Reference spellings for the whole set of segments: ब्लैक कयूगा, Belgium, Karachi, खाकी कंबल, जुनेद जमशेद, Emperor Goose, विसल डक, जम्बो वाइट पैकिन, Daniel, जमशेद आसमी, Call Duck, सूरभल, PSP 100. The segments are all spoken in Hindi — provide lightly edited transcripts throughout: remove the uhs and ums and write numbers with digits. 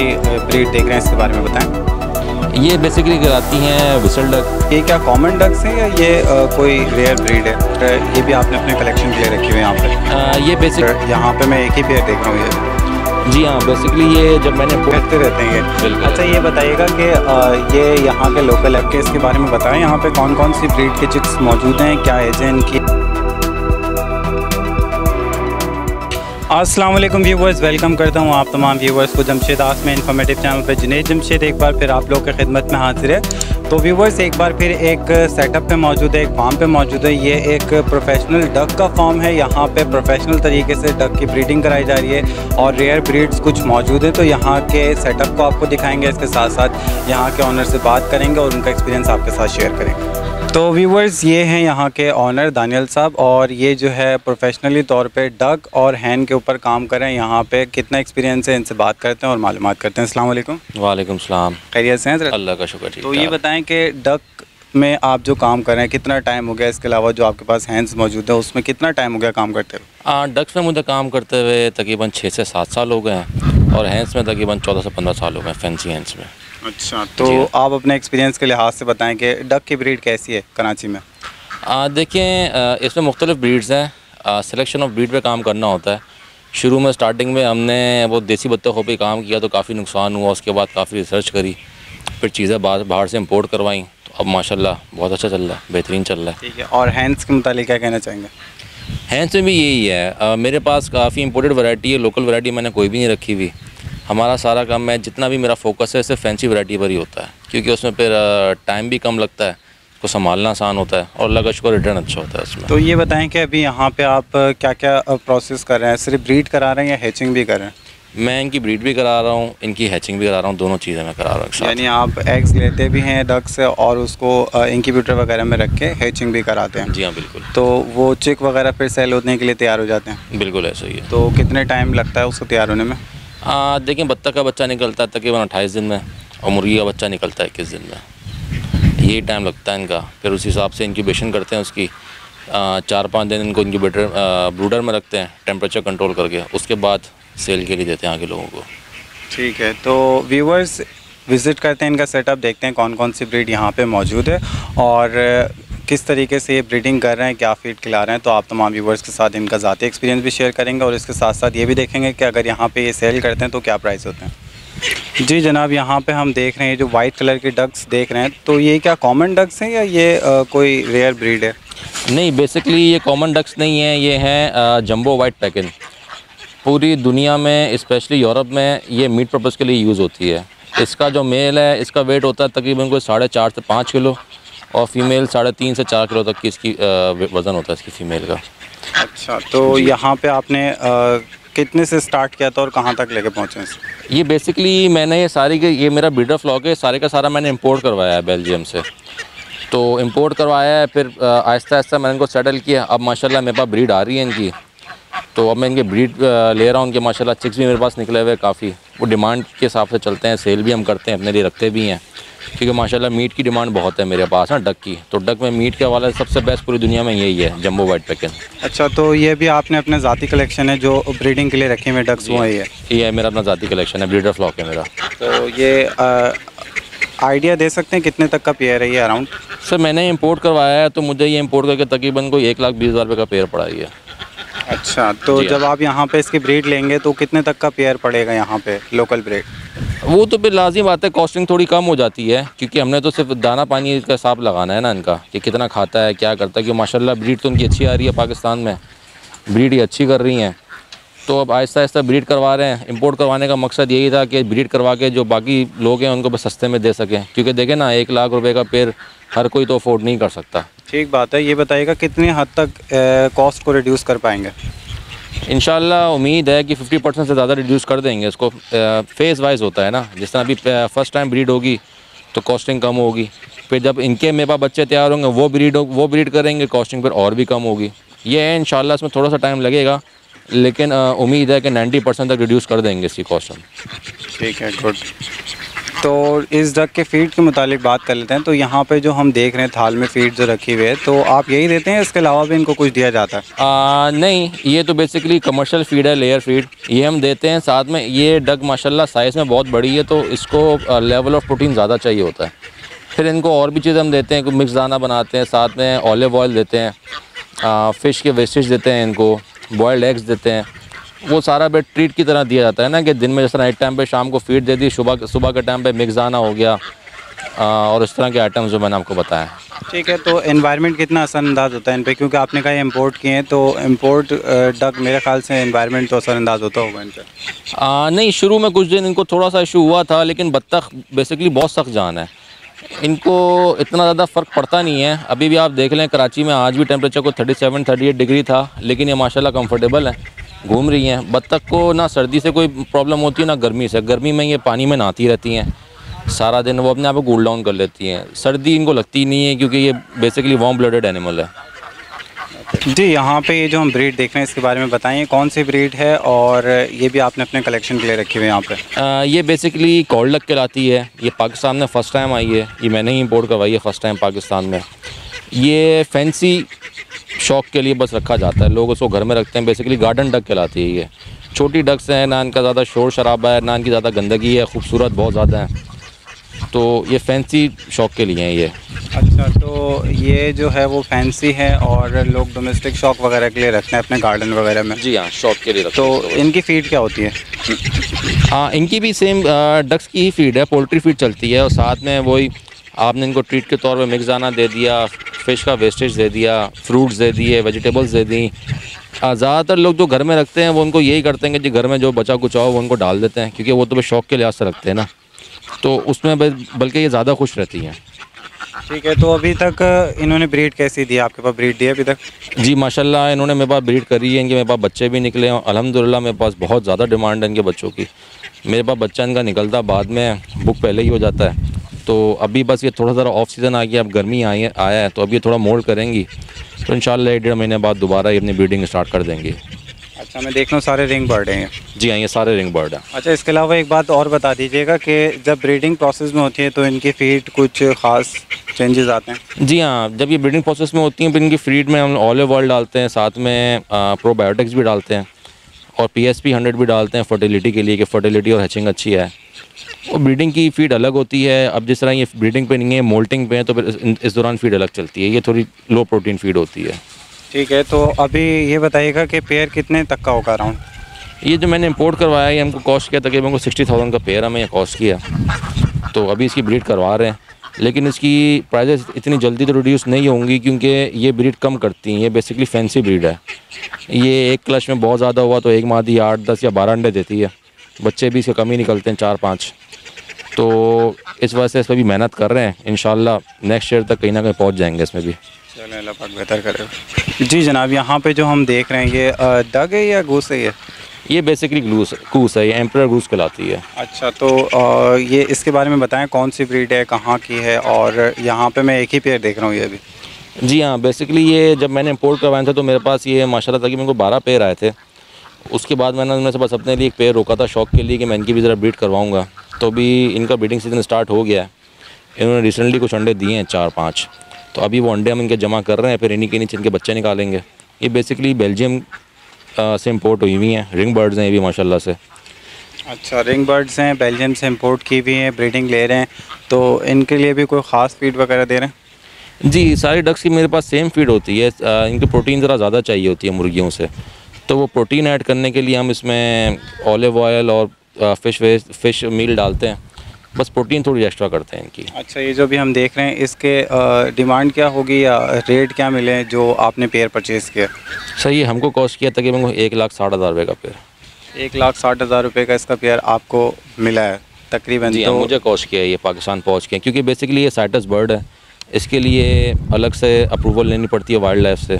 की ब्रीड देख रहे हैं इसके बारे में बताएं। ये बेसिकली कहलाती हैं विसल डक। ये क्या कॉमन डक्स हैं या ये कोई रेयर ब्रीड है? तो ये भी आपने अपने कलेक्शन के लिए रखी हुई है यहाँ पर। ये बेसिकली यहाँ पे मैं एक ही पेयर देख रहा हूँ ये। जी हाँ, बेसिकली ये जब मैंने पूछते रहते हैं ये। अच्छा ये बताइएगा कि ये यहाँ के लोकल एप के इसके बारे में बताएँ, यहाँ पर कौन कौन सी ब्रीड के चिक्स मौजूद हैं, क्या एज है इनकी। अस्सलाम वालेकुम व्यूवर्स, वेलकम करता हूं आप तमाम व्यूवर्स को जमशेद आसमी इन्फॉर्मेटिव चैनल पर। जुनेद जमशेद एक बार फिर आप लोग की खिदमत में हाजिर है। तो व्यूवर्स एक बार फिर एक सेटअप पे मौजूद है, एक फार्म पे मौजूद है। ये एक प्रोफेशनल डक का फार्म है, यहाँ पे प्रोफेशनल तरीके से डक की ब्रीडिंग कराई जा रही है और रेयर ब्रीड्स कुछ मौजूद हैं। तो यहाँ के सेटअप को आपको दिखाएँगे, इसके साथ साथ यहाँ के ऑनर से बात करेंगे और उनका एक्सपीरियंस आपके साथ शेयर करेंगे। तो व्यूवर्स ये हैं यहाँ के ऑनर दानियल साहब, और ये जो है प्रोफेशनली तौर पे डक और हैन के ऊपर काम कर रहे हैं। यहाँ पे कितना एक्सपीरियंस है, इनसे बात करते हैं और मालूमात करते हैं। अस्सलाम वालेकुम। वालेकुम सलाम। खैरियत से हैं? अल्लाह का शुक्र। तो ये बताएं कि डक में आप जो काम कर रहे हैं कितना टाइम हो गया, इसके अलावा जो आपके पास हैंस मौजूद है उसमें कितना टाइम हो गया काम करते हुए? डक्स में मुझे काम करते हुए तकरीबन 6 से 7 साल हो गए हैं और हैंस में तकरीबन 14 से 15 साल हो गए फैंसी हैंस में। अच्छा, तो आप अपने एक्सपीरियंस के लिहाज से बताएं कि डक की ब्रीड कैसी है कराची में? देखें इसमें मुख्तलिफ ब्रीड्स हैं, सिलेक्शन ऑफ ब्रीड पे काम करना होता है। शुरू में स्टार्टिंग में हमने वो देसी बत्तखों पे काम किया तो काफ़ी नुकसान हुआ, उसके बाद काफ़ी रिसर्च करी, फिर चीज़ें बाहर से इंपोर्ट करवाई, तो अब माशाल्लाह बहुत अच्छा चल रहा है, बेहतरीन चल रहा है। ठीक है, और हैंस के मुतालिक क्या कहना चाहेंगे? हैंस में भी यही है, मेरे पास काफ़ी इंपोर्टेड वैरायटी है, लोकल वैरायटी मैंने कोई भी नहीं रखी हुई। हमारा सारा काम है, जितना भी मेरा फोकस है सिर्फ फैंसी वैरायटी पर ही होता है, क्योंकि उसमें फिर टाइम भी कम लगता है, उसको संभालना आसान होता है और अल्लाह का शुक्र रिटर्न अच्छा होता है उसमें। तो ये बताएं कि अभी यहाँ पे आप क्या क्या प्रोसेस कर रहे हैं, सिर्फ ब्रीड करा रहे हैं या हैचिंग भी कर रहे हैं? मैं इनकी ब्रीड भी करा रहा हूँ, इनकी हैचिंग भी करा रहा हूँ, दोनों चीज़ें मैं करा रहा हूँ। यानी आप एग्स लेते भी हैं डक से और उसको इंक्यूबेटर वगैरह में रख के हैचिंग भी कराते हैं? जी हाँ बिल्कुल। तो वो चिक वगैरह फिर सेल होने के लिए तैयार हो जाते हैं? बिल्कुल ऐसा ही है। तो कितने टाइम लगता है उसको तैयार होने में? देखिए बत्तख का बच्चा निकलता है तकरीबन 28 दिन में और मुर्गी का बच्चा निकलता है 21 दिन में, यही टाइम लगता है इनका। फिर उस हिसाब से इंक्यूबेशन करते हैं उसकी, 4-5 दिन इनको इंक्यूबेटर ब्रूडर में रखते हैं टेम्परेचर कंट्रोल करके, उसके बाद सेल के लिए देते हैं आगे लोगों को। ठीक है, तो व्यूवर्स विज़िट करते हैं इनका सेटअप, देखते हैं कौन कौन सी ब्रीड यहाँ पर मौजूद है और किस तरीके से ये ब्रीडिंग कर रहे हैं, क्या फीड खिला रहे हैं। तो आप तमाम व्यूवर्स के साथ इनका ज़ाती एक्सपीरियंस भी शेयर करेंगे और इसके साथ साथ ये भी देखेंगे कि अगर यहाँ पे ये सेल करते हैं तो क्या प्राइस होते हैं। जी जनाब, यहाँ पे हम देख रहे हैं जो वाइट कलर के डक्स देख रहे हैं, तो ये क्या कॉमन डक्स हैं या ये कोई रेयर ब्रीड है? नहीं, बेसिकली ये कॉमन डक्स नहीं है, ये हैं जम्बो वाइट पैकिन। पूरी दुनिया में स्पेशली यूरोप में ये मीट पर्पज़ के लिए यूज़ होती है। इसका जो मेल है इसका वेट होता है तकरीबन कोई 4.5 से 5 किलो और फीमेल 3.5 से 4 किलो तक की इसकी वज़न होता है इसकी फीमेल का। अच्छा, तो यहाँ पे आपने कितने से स्टार्ट किया था और कहाँ तक लेके पहुँचे हैं? ये बेसिकली मैंने ये मेरा ब्रीडर फ्लॉक है, सारे का सारा मैंने इंपोर्ट करवाया है बेल्जियम से। तो इंपोर्ट करवाया है, फिर आहिस्ता आहिस्ता मैंने इनको सेटल किया। अब माशाल्लाह मेरे पास ब्रीड आ रही है इनकी, तो अब मैं इनके ब्रीड ले रहा हूँ। इनके माशाल्लाह चिक्स भी मेरे पास निकले हुए काफ़ी, वो डिमांड के हिसाब से चलते हैं, सेल भी हम करते हैं, अपने लिए रखते भी हैं, क्योंकि माशाल्लाह मीट की डिमांड बहुत है मेरे पास ना डक की। तो डक में मीट के हवाले सबसे बेस्ट पूरी दुनिया में यही है, जम्बो वाइट पैकिन। अच्छा, तो ये भी आपने अपने ज़ाती कलेक्शन है जो ब्रीडिंग के लिए रखे हुए डक्स हुए? ये मेरा अपना ज़ाती कलेक्शन है, ब्रीडर फ्लॉक है मेरा। तो ये आइडिया दे सकते हैं कितने तक का पेयर है ये अराउंड? सर मैंने इम्पोर्ट करवाया है तो मुझे ये इम्पोर्ट करके तकरीबन कोई 1,20,000 रुपये का पेयर पड़ा है। अच्छा, तो जब आप यहाँ पे इसकी ब्रीड लेंगे तो कितने तक का पेयर पड़ेगा यहाँ पे लोकल ब्रीड? वो तो फिर लाजिम बात है, कॉस्टिंग थोड़ी कम हो जाती है, क्योंकि हमने तो सिर्फ दाना पानी का हिसाब लगाना है ना इनका कि कितना खाता है क्या करता है। कि माशाल्लाह ब्रीड तो उनकी अच्छी आ रही है, पाकिस्तान में ब्रीड ये अच्छी कर रही हैं, तो अब आहिस्ता आहिस्ता ब्रीड करवा रहे हैं। इम्पोर्ट करवाने का मकसद यही था कि ब्रीड करवा के जो बाकी लोग हैं उनको बस सस्ते में दे सकें, क्योंकि देखें ना 1 लाख रुपये का पेयर हर कोई तो अफोर्ड नहीं कर सकता। ठीक बात है। ये बताइएगा कितने हद तक कॉस्ट को रिड्यूस कर पाएंगे? इंशाल्लाह उम्मीद है कि 50% से ज़्यादा रिड्यूस कर देंगे इसको। फेज़ वाइज होता है ना, जिस तरह अभी फर्स्ट टाइम ब्रीड होगी तो कॉस्टिंग कम होगी, फिर जब इनके मेरे पास बच्चे तैयार होंगे वो ब्रीड करेंगे, कॉस्टिंग फिर और भी कम होगी। ये है इंशाल्लाह, इसमें थोड़ा सा टाइम लगेगा लेकिन उम्मीद है कि 90% तक रिड्यूस कर देंगे इसकी कॉस्ट। ठीक है, गुड। तो इस डक के फीड के मुतालिक बात कर लेते हैं। तो यहाँ पे जो हम देख रहे हैं थाल में फीड जो रखी हुई है, तो आप यही देते हैं, इसके अलावा भी इनको कुछ दिया जाता है? नहीं, ये तो बेसिकली कमर्शियल फीड है, लेयर फीड, ये हम देते हैं। साथ में ये डक माशाल्लाह साइज़ में बहुत बड़ी है, तो इसको लेवल ऑफ प्रोटीन ज़्यादा चाहिए होता है। फिर इनको और भी चीज़ हम देते हैं, मिक्स दाना बनाते हैं, साथ में ऑलिव ऑयल देते हैं, फ़िश के वेस्टेज देते हैं, इनको बॉयल्ड एग्स देते हैं। वो सारा बेड ट्रीट की तरह दिया जाता है ना, कि दिन में जैसे नाइट टाइम पे शाम को फीड दे दी, सुबह के टाइम पे मिक्स दाना हो गया, और इस तरह के आइटम्स जो मैंने आपको बताया। ठीक है, तो एनवायरनमेंट कितना असरअंदाज होता है इन पे, क्योंकि आपने कहा इम्पोर्ट किए हैं, तो इम्पोर्ट डक मेरे ख्याल से एनवायरनमेंट तो असरअंदाज होता होगा इन पर? नहीं, शुरू में कुछ दिन इनको थोड़ा सा इशू हुआ था, लेकिन बत्तख बेसिकली बहुत सख्त जान है, इनको इतना ज़्यादा फ़र्क पड़ता नहीं है। अभी भी आप देख लें, कराची में आज भी टेम्परेचर को 37-38 डिग्री था, लेकिन ये माशाल्लाह कंफर्टेबल है, घूम रही हैं। बत्तख को ना सर्दी से कोई प्रॉब्लम होती है ना गर्मी से। गर्मी में ये पानी में नहाती रहती हैं सारा दिन, वो अपने आप को कूल डाउन कर लेती हैं, सर्दी इनको लगती नहीं है, क्योंकि ये बेसिकली वार्म ब्लडेड एनिमल है। जी, यहाँ पे ये जो हम ब्रीड देख रहे हैं इसके बारे में बताएं, कौन सी ब्रीड है, और ये भी आपने अपने कलेक्शन के लिए रखी हुई है यहाँ पे? ये बेसिकली कॉल डक कहलाती है, ये पाकिस्तान में फ़र्स्ट टाइम आई है, ये मैंने ही इंपोर्ट करवाई है फ़र्स्ट टाइम पाकिस्तान में। ये फैंसी शौक के लिए बस रखा जाता है, लोग उसको घर में रखते हैं, बेसिकली गार्डन डक कहलाती है। ये छोटी डक्स हैं, ना इनका ज़्यादा शोर शराबा है, ना इनकी ज़्यादा गंदगी है, खूबसूरत बहुत ज़्यादा है, तो ये फैंसी शौक के लिए हैं ये। अच्छा, तो ये जो है वो फैंसी है, और लोग डोमेस्टिक शौक वगैरह के लिए रखते हैं अपने गार्डन वगैरह में? जी हाँ, शौक के लिए रखते हैं। तो इनकी फ़ीड क्या होती है? हाँ, इनकी भी सेम डक्स की ही फ़ीड है, पोल्ट्री फ़ीड चलती है, और साथ में वही आपने इनको ट्रीट के तौर पर मिक्स दाना दे दिया, फ़िश का वेस्टेज दे दिया, फ्रूट्स दे दिए, वेजिटेबल्स दे दी। ज़्यादातर लोग जो घर में रखते हैं वो उनको यही करते हैं कि घर में जो बचा कुछ हो वो उनको डाल देते हैं, क्योंकि वो तो बस शौक के लिहाज से रखते हैं ना, तो उसमें बल्कि ये ज़्यादा खुश रहती हैं। ठीक है, तो अभी तक इन्होंने ब्रीड कैसी दी है? आपके पास ब्रीड दी है अभी तक? जी माशाल्लाह, इन्होंने मेरे पास ब्रीड करी है, इनके मेरे पास बच्चे भी निकले हैं, अल्हम्दुलिल्लाह मेरे पास बहुत ज़्यादा डिमांड है इनके बच्चों की। मेरे पास बच्चा इनका निकलता बाद में, बुक पहले ही हो जाता है, तो अभी बस ये थोड़ा सा ऑफ सीज़न आ गया, अब गर्मी आया है, तो अब ये थोड़ा मोल्ड करेंगी, तो इंशाल्लाह 1-1.5 महीने बाद दोबारा ये अपनी ब्रीडिंग स्टार्ट कर देंगे। अच्छा, मैं देख रहा हूँ सारे रिंग बर्ड हैं? जी हाँ, ये सारे रिंग बर्ड हैं। अच्छा, इसके अलावा एक बात और बता दीजिएगा कि जब ब्रीडिंग प्रोसेस में होती है तो इनकी फीड कुछ ख़ास चेंजेस आते हैं? जी हाँ, जब ये ब्रीडिंग प्रोसेस में होती हैं तो इनकी फीड में हम ऑलिव ऑयल डालते हैं, साथ में प्रोबायोटिक्स भी डालते हैं, और PSP 100 भी डालते हैं फर्टिलिटी के लिए, कि फर्टिलिटी और हैचिंग अच्छी है। और ब्रीडिंग की फ़ीड अलग होती है। अब जिस तरह ये ब्रीडिंग पे नहीं है, मोल्टिंग पे है, तो फिर इस दौरान फ़ीड अलग चलती है, ये थोड़ी लो प्रोटीन फीड होती है। ठीक है, तो अभी ये बताइएगा कि पेयर कितने तक का होगा राउंड? ये जो मैंने इंपोर्ट करवाया है, हमको कॉस्ट किया तकरीबन को 60,000 का पेयर हमें कॉस्ट किया, तो अभी इसकी ब्रीड करवा रहे हैं, लेकिन इसकी प्राइजेस इतनी जल्दी तो रिड्यूस नहीं होंगी, क्योंकि ये ब्रीड कम करती हैं, ये बेसिकली फैंसी ब्रीड है। ये एक क्लच में बहुत ज़्यादा हुआ तो एक मादी 8, 10 या 12 अंडे देती है, बच्चे भी इससे कम ही निकलते हैं, 4-5, तो इस वजह से इस पर भी मेहनत कर रहे हैं, इंशाल्लाह नेक्स्ट ईयर तक कहीं ना कहीं पहुंच जाएंगे इसमें भी। चलो, अल्लाह पाक बेहतर करे। जी जनाब, यहाँ पे जो हम देख रहे हैं ये डग है या गूस है? ये बेसिकली गूस है, ये एम्परर गूस कहलाती है। अच्छा, तो ये इसके बारे में बताएं, कौन सी ब्रीड है, कहाँ की है, और यहाँ पे मैं एक ही पेयर देख रहा हूँ ये अभी? जी हाँ, बेसिकली ये जब मैंने इंपोर्ट करवाया था तो मेरे पास ये माशाल्लाह तक मेरे को 12 पेयर आए थे, उसके बाद मैंने उनमें से बस अपने लिए एक पेयर रोका था शौक के लिए कि मैं इनकी भी ज़रा ब्रीड करवाऊँगा, तो भी इनका ब्रीडिंग सीजन स्टार्ट हो गया है। इन्होंने रिसेंटली कुछ अंडे दिए हैं 4-5, तो अभी वो अंडे हम इनके जमा कर रहे हैं, फिर इन्हीं के नीचे इनके बच्चे निकालेंगे। ये बेसिकली बेल्जियम से इम्पोर्ट हुई हुई हैं, रिंग बर्ड्स हैं ये भी माशाल्लाह से। अच्छा, रिंग बर्ड्स हैं, बेल्जियम से इम्पोर्ट की हुई हैं, ब्रीडिंग ले रहे हैं, तो इनके लिए भी कोई ख़ास फीड वगैरह दे रहे हैं? जी, सारी डक्स की मेरे पास सेम फीड होती है, इनकी प्रोटीन ज़रा ज़्यादा चाहिए होती है मुर्गियों से, तो वो प्रोटीन ऐड करने के लिए हम इसमें ऑलिव ऑयल और फिश मील डालते हैं, बस प्रोटीन थोड़ी एक्स्ट्रा करते हैं इनकी। अच्छा, ये जो भी हम देख रहे हैं इसके डिमांड क्या होगी या रेट क्या मिले जो आपने पेयर परचेज़ किया? सही है, हमको कॉस्ट किया था कि मेरे को 1,60,000 रुपये का पेयर। 1,60,000 रुपये का इसका पेयर आपको मिला है तकरीबन? जी, तो मुझे कॉस्ट किया है, ये पाकिस्तान पहुँच के, क्योंकि बेसिकली ये साइटस बर्ड है, इसके लिए अलग से अप्रूवल लेनी पड़ती है वाइल्ड लाइफ से,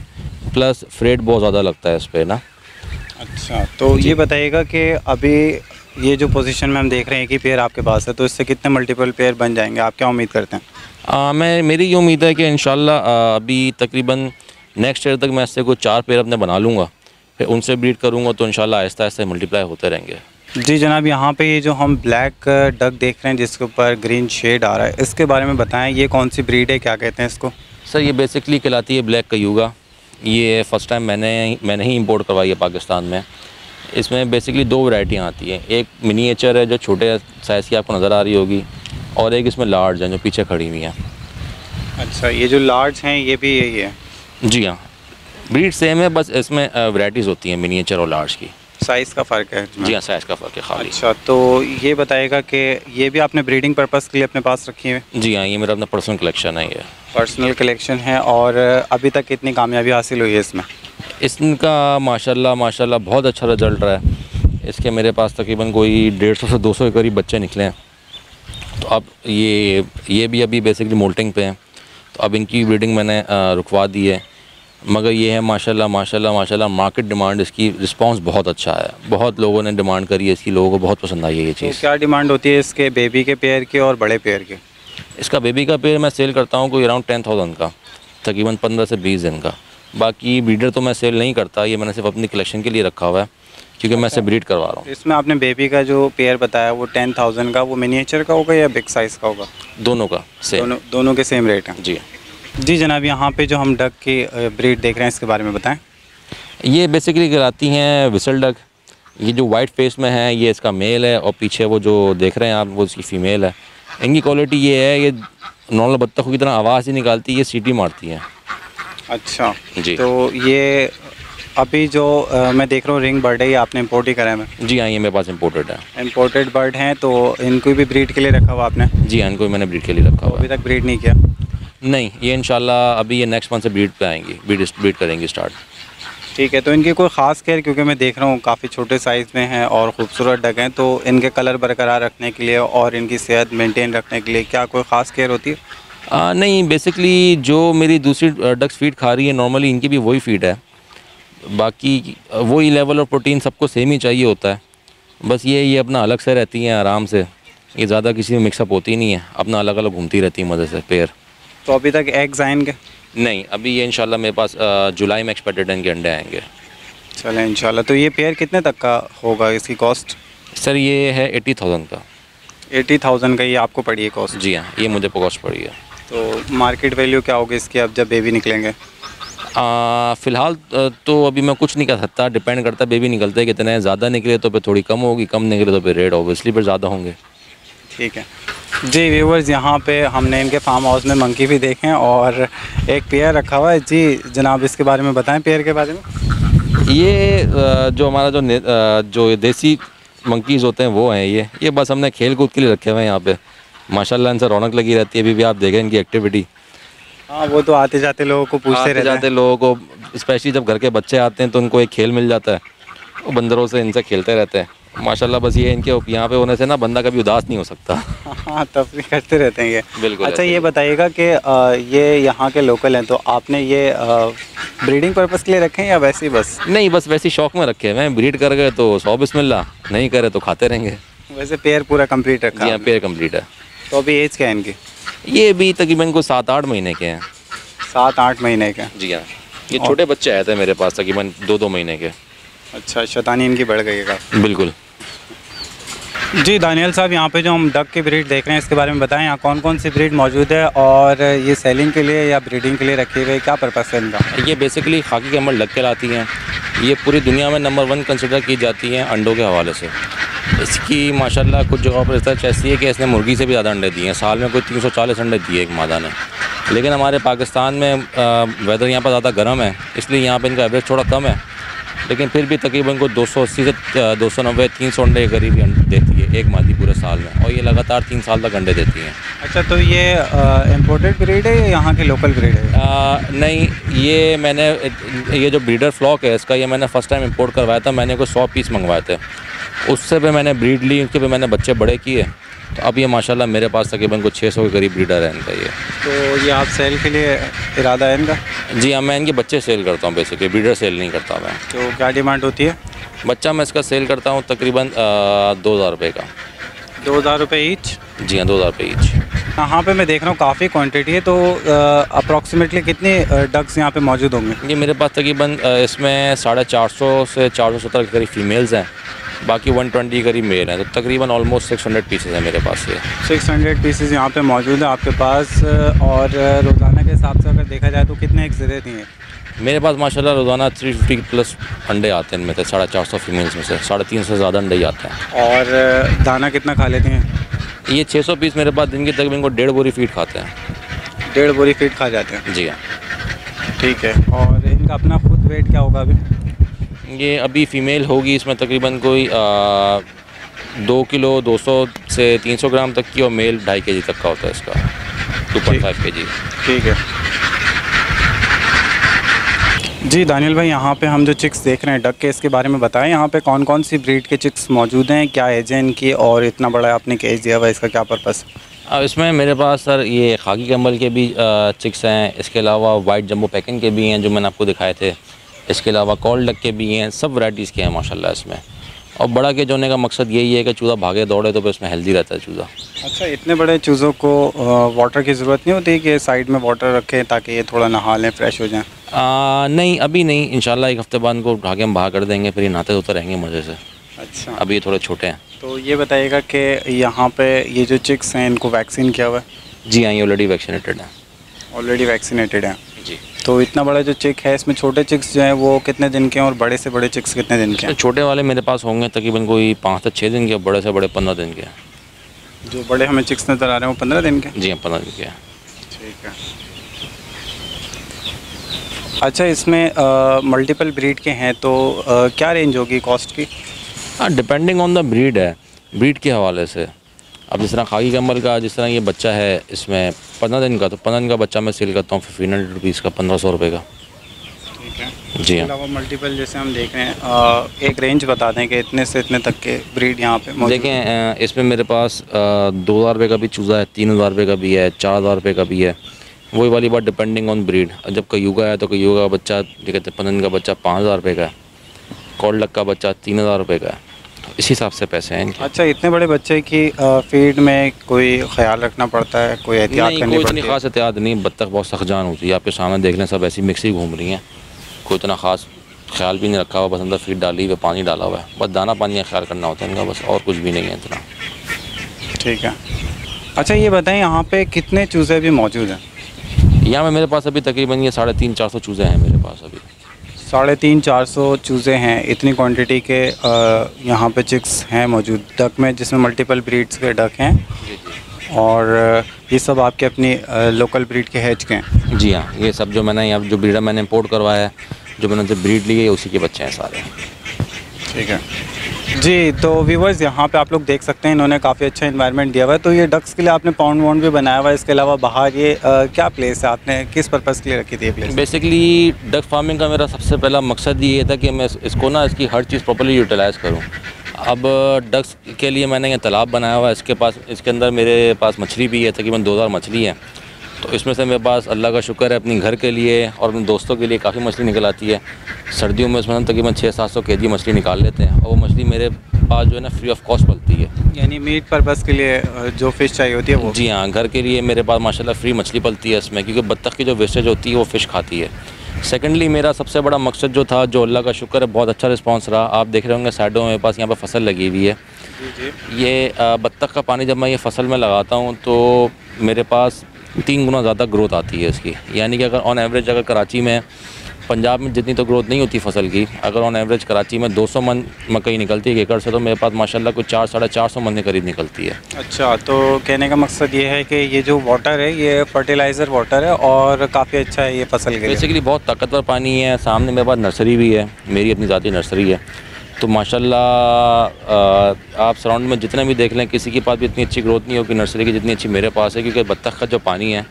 प्लस फ्रेट बहुत ज़्यादा लगता है इस पर ना। अच्छा, तो ये बताइएगा कि अभी ये जो पोजीशन में हम देख रहे हैं कि पेयर आपके पास है, तो इससे कितने मल्टीपल पेयर बन जाएंगे, आप क्या उम्मीद करते हैं? मेरी ये उम्मीद है कि इंशाल्लाह अभी तकरीबन नेक्स्ट ईयर तक मैं इससे कोई 4 पेयर अपने बना लूँगा, फिर उनसे ब्रीड करूँगा, तो इंशाल्लाह आहिस्ता आहिस्ता मल्टीप्लाई होते रहेंगे। जी जनाब, यहाँ पे ये जो हम ब्लैक डक देख रहे हैं जिसके ऊपर ग्रीन शेड आ रहा है, इसके बारे में बताएं, ये कौन सी ब्रीड है, क्या कहते हैं इसको? सर ये बेसिकली कहलाती है ब्लैक कयूगा। ये फ़र्स्ट टाइम मैंने ही इंपोर्ट करवाई है पाकिस्तान में। इसमें बेसिकली दो वैरायटियाँ आती हैं, एक मिनीचर है जो छोटे साइज़ की आपको नज़र आ रही होगी, और एक इसमें लार्ज है जो पीछे खड़ी हुई हैं। अच्छा, ये जो लार्ज हैं ये भी यही है? जी हाँ, ब्रीड सेम है, बस इसमें वैरायटीज़ होती हैं मिनीचर और लार्ज की। साइज़ का फ़र्क है? जी हाँ, साइज़ का फ़र्क है खाली। अच्छा, तो ये बताइएगा कि ये भी आपने ब्रीडिंग पर्पस के लिए अपने पास रखी है? जी हाँ, ये मेरा अपना पर्सनल कलेक्शन है। ये पर्सनल कलेक्शन है। और अभी तक कितनी कामयाबी हासिल हुई है इसमें? इसका माशाल्लाह बहुत अच्छा रिजल्ट रहा है। इसके मेरे पास तकरीबन कोई 150 से 200 के करीब बच्चे निकले हैं। तो अब ये भी अभी बेसिकली मोल्टिंग पे हैं, तो अब इनकी ब्रीडिंग मैंने रुकवा दी है। मगर ये है माशाल्लाह मार्केट डिमांड, इसकी रिस्पांस बहुत अच्छा है। बहुत लोगों ने डिमांड करी है इसकी, लोगों को बहुत पसंद आई है ये चीज़। तो क्या डिमांड होती है इसके बेबी के पेयर की और बड़े पेयर के? इसका बेबी का पेयर मैं सेल करता हूँ कोई अराउंड 10,000 का, तकरीबन 15 से 20 दिन का। बाकी ब्रीडर तो मैं सेल नहीं करता, ये मैंने सिर्फ अपनी कलेक्शन के लिए रखा हुआ है क्योंकि मैं इसे ब्रीड करवा रहा हूँ। इसमें आपने बेबी का जो पेयर बताया वो 10,000 का, वो मिनिएचर का होगा या बिग साइज़ का होगा? दोनों का सेम, दोनों के सेम रेट हैं। जी जी जनाब, यहाँ पे जो हम डक की ब्रीड देख रहे हैं इसके बारे में बताएं। ये बेसिकली कहलाती हैं विसल डक। ये जो वाइट फेस में है ये इसका मेल है, और पीछे वो जो देख रहे हैं आप वो इसकी फ़ीमेल है। इनकी क्वालिटी ये है, ये नॉर्मल बत्तखों की तरह आवाज़ ही निकालती है, ये सीटी मारती है। अच्छा जी, तो ये अभी जो मैं देख रहा हूँ रिंग बर्ड है, ये आपने इम्पोर्ट ही करा है? मैं जी हाँ, ये मेरे पास इम्पोर्टेड है। इम्पोर्टेड बर्ड हैं, तो इनको भी ब्रीड के लिए रखा हुआ आपने? जी हाँ, इनको भी मैंने ब्रीड के लिए रखा हुआ। अभी तक ब्रीड नहीं किया? नहीं, ये इंशाल्लाह अभी ये नेक्स्ट मंथ से ब्रीड पे आएंगी, ब्रीड करेंगी स्टार्ट। ठीक है, तो इनकी कोई ख़ास केयर, क्योंकि मैं देख रहा हूँ काफ़ी छोटे साइज़ में हैं और ख़ूबसूरत डक हैं, तो इनके कलर बरकरार रखने के लिए और इनकी सेहत मेंटेन रखने के लिए क्या कोई ख़ास केयर होती है? नहीं, बेसिकली जो मेरी दूसरी डक्स फीड खा रही है नॉर्मली इनकी भी वही फीड है, बाकी वही लेवल और प्रोटीन सबको सेम ही चाहिए होता है। बस ये अपना अलग से रहती हैं आराम से, ये ज़्यादा किसी में मिक्सअप होती नहीं है, अपना अलग अलग घूमती रहती है मज़े से पेयर। तो अभी तक एग्स आएंगे? नहीं, अभी ये इंशाल्लाह मेरे पास जुलाई में एक्सपेक्टेड इनके अंडे आएंगे। चलें इंशाल्लाह। तो ये पेयर कितने तक का होगा, इसकी कॉस्ट? सर ये है 80,000 का। 80,000 का ये आपको पड़ी है कॉस्ट? जी हाँ, ये मुझे कॉस्ट पड़ी है। तो मार्केट वैल्यू क्या होगी इसकी अब जब बेबी निकलेंगे? फ़िलहाल तो अभी मैं कुछ नहीं कर सकता, डिपेंड करता बेबी निकलते कितने। ज़्यादा निकले तो फिर थोड़ी कम होगी, कम निकले तो फिर रेट ऑब्वियसली फिर ज़्यादा होंगे। ठीक है जी व्यूवर्स, यहाँ पे हमने इनके फार्म हाउस में मंकी भी देखे हैं और एक पेयर रखा हुआ है। जी जनाब, इसके बारे में बताएं पेयर के बारे में। ये जो हमारा जो देसी मंकीज़ होते हैं वो हैं ये बस हमने खेल कूद के लिए रखे हुए हैं यहाँ पे। माशाल्लाह इनसे रौनक लगी रहती है, अभी भी आप देखें इनकी एक्टिविटी। हाँ, वो तो आते जाते लोगों को पूछते रहते हैं, लोगों को स्पेशली जब घर के बच्चे आते हैं तो उनको एक खेल मिल जाता है, वो बंदरों से इनसे खेलते रहते हैं। माशाल्लाह, बस ये इनके यहाँ पे होने से ना बंदा कभी उदास नहीं हो सकता। हाँ, तफरी करते रहते हैं ये, बिल्कुल। अच्छा ये बताइएगा कि ये यहाँ के लोकल हैं, तो आपने ये ब्रीडिंग पर्पस के लिए रखे हैं या वैसे ही? बस नहीं, बस वैसे ही शौक में रखे हैं। मैं ब्रीड कर गए तो 100 बिस्मिल्लाह, नहीं करे तो खाते रहेंगे। वैसे पेयर पूरा कम्प्लीट रखा? जी हाँ, पेयर कम्प्लीट है। तो अभी एज क्या है इनकी? ये भी तकरीबन को 7-8 महीने के हैं। 7-8 महीने के? जी हाँ, ये छोटे बच्चे आए थे मेरे पास तकरीबन 2-2 महीने के। अच्छा, शैतानी इनकी बढ़ गई है काफ़ी। बिल्कुल जी। दानियल साहब, यहाँ पे जो हम डक की ब्रीड देख रहे हैं इसके बारे में बताएं, यहाँ कौन कौन सी ब्रीड मौजूद है और ये सेलिंग के लिए या ब्रीडिंग के लिए रखी गई, क्या पर्पस है इनका? ये बेसिकली खाकी के अमल डक कहलाती हैं। ये पूरी दुनिया में नंबर 1 कंसिडर की जाती हैं अंडों के हवाले से। इसकी माशाल्लाह कुछ जगहों पर रिसर्च ऐसी है कि इसने मुर्गी से भी ज़्यादा अंडे दिए हैं, साल में कोई 340 अंडे दिए एक मादा ने। लेकिन हमारे पाकिस्तान में वेदर यहाँ पर ज़्यादा गर्म है, इसलिए यहाँ पर इनका एवरेज थोड़ा कम है, लेकिन फिर भी तकरीबन को 280 से 290-300 अंडे के करीब अंडे देती है एक मादी पूरे साल में, और ये लगातार 3 साल तक अंडे देती हैं। अच्छा, तो ये इम्पोर्टेड ब्रीड है या यहाँ के लोकल ब्रीड है? नहीं, ये मैंने ये जो ब्रीडर फ्लॉक है इसका, ये मैंने फ़र्स्ट टाइम इम्पोर्ट करवाया था। मैंने कोई 100 पीस मंगवाए थे, उससे भी मैंने ब्रीड ली, उसके भी मैंने बच्चे बड़े किए, तो अब ये माशाल्लाह मेरे पास तकरीबन को 600 के करीब ब्रीडर है इनका। ये तो ये आप सेल के लिए इरादा है इनका? जी हाँ, मैं इनके बच्चे सेल करता हूँ, बेसिकली ब्रीडर सेल नहीं करता मैं। तो क्या डिमांड होती है? बच्चा मैं इसका सेल करता हूँ तकरीबन 2000 रुपये का। 2000 रुपये ईच? जी हाँ, 2000 रुपये ईच। यहाँ पे मैं देख रहा हूँ काफ़ी क्वांटिटी है, तो अप्रॉक्सीमेटली कितने डक्स यहाँ पे मौजूद होंगे? ये मेरे पास तकरीबन इसमें 450 से 470 के करीब फीमेल्स हैं, बाकी 120 करीब मेल हैं, तो तकरीबन ऑलमोस्ट 600 पीसेज हैं मेरे पास। ये 600 पीसेज यहाँ पे मौजूद है आपके पास, और रोज़ाना के हिसाब से अगर देखा जाए तो कितने एक्सरे थी हैं? मेरे पास माशाल्लाह रोज़ाना 350 प्लस अंडे आते हैं इनमें से, 450 फीमेल्स में से 350 ज़्यादा अंडे ही आते हैं। और दाना कितना खा लेते हैं? ये 600 पीस मेरे पास दिन के तक इनको 1.5 बोरी फीड खाते हैं। 1.5 बोरी फीड खा जाते हैं? जी हाँ। ठीक है, और इनका अपना खुद वेट क्या होगा अभी? ये अभी फ़ीमेल होगी इसमें तकरीबन कोई 2 किलो 200 से 300 ग्राम तक की, और मेल 2.5 केजी तक का होता है इसका, 2.5 केजी। ठीक है जी। दानियल भाई, यहाँ पे हम जो चिक्स देख रहे हैं डक के, इसके बारे में बताएं, यहाँ पे कौन कौन सी ब्रीड के चिक्स मौजूद हैं, क्या एज है इनकी, और इतना बड़ा आपने केज दिया हुआ है, इसका क्या पर्पस? अब इसमें मेरे पास सर ये खाकी कंबल के भी चिक्स हैं, इसके अलावा वाइट जम्बो पैकिन के भी हैं जो मैंने आपको दिखाए थे, इसके अलावा कॉल डक के भी हैं, सब वैराइटीज़ के हैं माशाल्लाह इसमें। और बड़ा केज होने का मकसद यही है कि चूज़ा भागे दौड़े तो फिर उसमें हेल्दी रहता है चूज़ा। अच्छा, इतने बड़े चूज़ों को वाटर की ज़रूरत नहीं होती कि साइड में वाटर रखें ताकि ये थोड़ा नहा लें, फ्रेश हो जाएँ? नहीं, अभी नहीं, इंशाल्लाह एक हफ्ते बाद को उठा के हम बाहर कर देंगे, फिर ये नहाते धोते रहेंगे मज़े से। अच्छा, अभी ये थोड़े छोटे हैं। तो ये बताइएगा कि यहाँ पे ये जो चिक्स हैं इनको वैक्सीन किया हुआ है? जी हाँ, ये ऑलरेडी वैक्सीनेटेड हैं। ऑलरेडी वैक्सीनेटेड हैं जी। तो इतना बड़ा जो चिक है, इसमें छोटे चिक्स जो हैं वो कितने दिन के हैं, और बड़े से बड़े चिक्स कितने दिन के हैं? छोटे वाले मेरे पास होंगे तकरीबन कोई 5 से 6 दिन के, बड़े से बड़े 15 दिन के। जो बड़े हमें चिक्स नज़र आ रहे हैं वो 15 दिन के? जी हाँ, 15 दिन के। ठीक है। अच्छा, इसमें मल्टीपल ब्रीड के हैं तो क्या रेंज होगी कॉस्ट की? डिपेंडिंग ऑन द ब्रीड है, ब्रीड के हवाले से। अब जिस तरह खाकी कंबल का जिस तरह ये बच्चा है इसमें 15 दिन का, तो 15 दिन का बच्चा मैं सेल करता हूँ 1,500 रुपीज़ का, 1500 रुपये का। ठीक है जी हाँ। मल्टीपल जैसे हम देख रहे हैं, एक रेंज बता दें कि इतने से इतने तक के ब्रीड यहाँ पे देखें। इसमें मेरे पास 2000 रुपये का भी चूज़ा है, 3000 रुपये का भी है, 4000 रुपये का भी है। वही वाली बात, डिपेंडिंग ऑन ब्रीड। जब कयूगा है तो कयूगा का बच्चा क्या कहते हैं 15 दिन का बच्चा 5000 रुपये का है, कॉल डक का बच्चा 3000 रुपये का है, इसी हिसाब से पैसे हैं इनके। अच्छा, इतने बड़े बच्चे की फीड में कोई ख्याल रखना पड़ता है, कोई एहतियात करनी पड़ती है? इतनी खास एहतियात नहीं, बत्तख बहुत सख्तजान होती है, आपके सामने देख लें सब ऐसी मिक्सी घूम रही हैं, कोई इतना खास ख्याल भी नहीं रखा हुआ, बस अंदर फीड डाली हुई, पानी डाला हुआ है, बस दाना पानी का ख्याल करना होता है इनका, बस और कुछ भी नहीं है इतना। ठीक है। अच्छा, ये बताएँ यहाँ पर कितने चूज़े भी मौजूद हैं? यहाँ में मेरे पास अभी तकरीबन ये 350-400 चूज़े हैं मेरे पास अभी। 350-400 चूज़े हैं, इतनी क्वांटिटी के यहाँ पे चिक्स हैं मौजूद डक में, जिसमें मल्टीपल ब्रीड्स के डक हैं। जी जी। और ये सब आपके अपनी लोकल ब्रीड के हैच के हैं? जी हाँ, ये सब जो मैंने यहाँ जो ब्रीडर मैंने इम्पोर्ट करवाया है, जो मैंने उनसे ब्रीड ली है, उसी के बच्चे हैं सारे। ठीक है जी। तो व्यूवर्स, यहाँ पे आप लोग देख सकते हैं इन्होंने काफ़ी अच्छा एनवायरनमेंट दिया हुआ है। तो ये डक्स के लिए आपने पाउंड वाउंड भी बनाया हुआ है, इसके अलावा बाहर ये क्या प्लेस है, आपने किस पर्पज़ के लिए रखी थी ये प्लेस? बेसिकली डक फार्मिंग का मेरा सबसे पहला मकसद ये था कि मैं इसको ना इसकी हर चीज़ प्रॉपर्ली यूटिलाइज़ करूँ। अब डक्स के लिए मैंने ये तालाब बनाया हुआ है, इसके अंदर मेरे पास मछली भी है, तकरीबन 2000 मछली है। तो इसमें से मेरे पास अल्लाह का शुक्र है अपने घर के लिए और अपने दोस्तों के लिए काफ़ी मछली निकल आती है। सर्दियों में इसमें तकरीबन 600-700 केजी मछली निकाल लेते हैं, और वो मछली मेरे पास जो है ना फ्री ऑफ कॉस्ट मिलती है, यानी मीट पर्पस के लिए जो फ़िश चाहिए होती है वो। जी हाँ, घर के लिए मेरे पास माशाल्लाह फ्री मछली पलती है इसमें, क्योंकि बत्तख की जो वेस्टेज होती है वो फ़िश खाती है। सेकेंडली, मेरा सबसे बड़ा मकसद जो था, जो अल्लाह का शुक्र है बहुत अच्छा रिस्पॉन्स रहा, आप देख रहे होंगे साइडों में मेरे पास यहाँ पर फसल लगी हुई है। ये बत्तख का पानी जब मैं ये फसल में लगाता हूँ तो मेरे पास 3 गुना ज़्यादा ग्रोथ आती है इसकी, यानी कि अगर ऑन एवरेज अगर कराची में, पंजाब में जितनी तो ग्रोथ नहीं होती फसल की, अगर ऑन एवरेज कराची में 200 मन मकई निकलती है एक एकड़ से, तो मेरे पास माशाल्लाह कोई 400-450 मन के करीब निकलती है। अच्छा, तो कहने का मकसद ये है कि ये जो वाटर है ये फर्टिलाइज़र वाटर है और काफ़ी अच्छा है ये फसल के। बेसिकली बहुत ताकतवर पानी है। सामने मेरे पास नर्सरी भी है, मेरी अपनी ज़ाती नर्सरी है, तो माशाल्लाह आप सराउंड में जितने भी देख लें किसी के पास भी इतनी अच्छी ग्रोथ नहीं होगी नर्सरी की जितनी अच्छी मेरे पास है, क्योंकि बत्तख का जो पानी है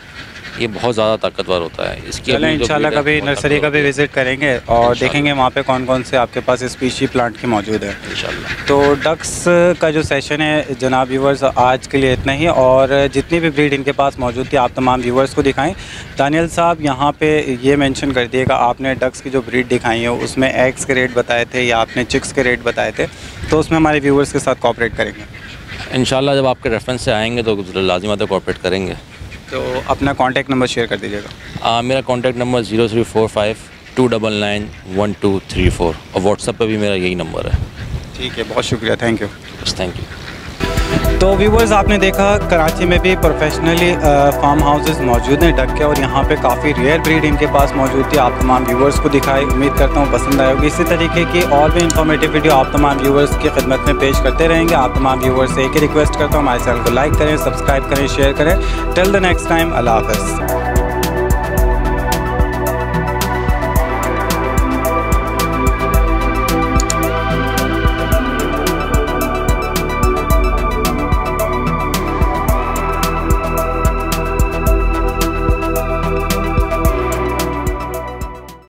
ये बहुत ज़्यादा ताकतवर होता है। इसकी इंशाल्लाह कभी नर्सरी का भी विज़िट करेंगे और देखेंगे वहाँ पे कौन कौन से आपके पास स्पीशी प्लांट के मौजूद है इंशाल्लाह। तो डक्स का जो सेशन है जनाब व्यूवर्स आज के लिए इतना ही, और जितनी भी ब्रीड इनके पास मौजूद थी आप तमाम व्यूवर्स को दिखाएँ। दानियल साहब, यहाँ पर ये मेंशन कर दिएगा आपने डक्स की जो ब्रीड दिखाई है उसमें एग्स के रेट बताए थे या आपने चिक्स के रेट बताए थे, तो उसमें हमारे व्यूवर्स के साथ कॉपरेट करेंगे इंशाल्लाह। जब आपके रेफरेंस से आएँगे तो लाजिम आता कॉपरेट करेंगे। तो अपना कॉन्टैक्ट नंबर शेयर कर दीजिएगा। मेरा कॉन्टैक्ट नंबर 0345-299-1234, और व्हाट्सएप पे भी मेरा यही नंबर है। ठीक है, बहुत शुक्रिया, थैंक यू। Thank you. तो व्यूवर्स, आपने देखा कराची में भी प्रोफेशनली फार्म हाउसेस मौजूद हैं डक के, और यहाँ पे काफ़ी रेयर ब्रीड इनके पास मौजूद थी। आप तमाम व्यूवर्स को दिखाई, उम्मीद करता हूँ पसंद आएगी। इसी तरीके की और भी इन्फॉर्मेटिव वीडियो आप तमाम व्यूवर्स की खिदमत में पेश करते रहेंगे। आप तमाम व्यूवर्स से एक ही रिक्वेस्ट करता हूँ, हमारे चैनल को लाइक करें, सब्सक्राइब करें, शेयर करें। टिल द नेक्स्ट टाइम, अल्लाह हाफ़िज़।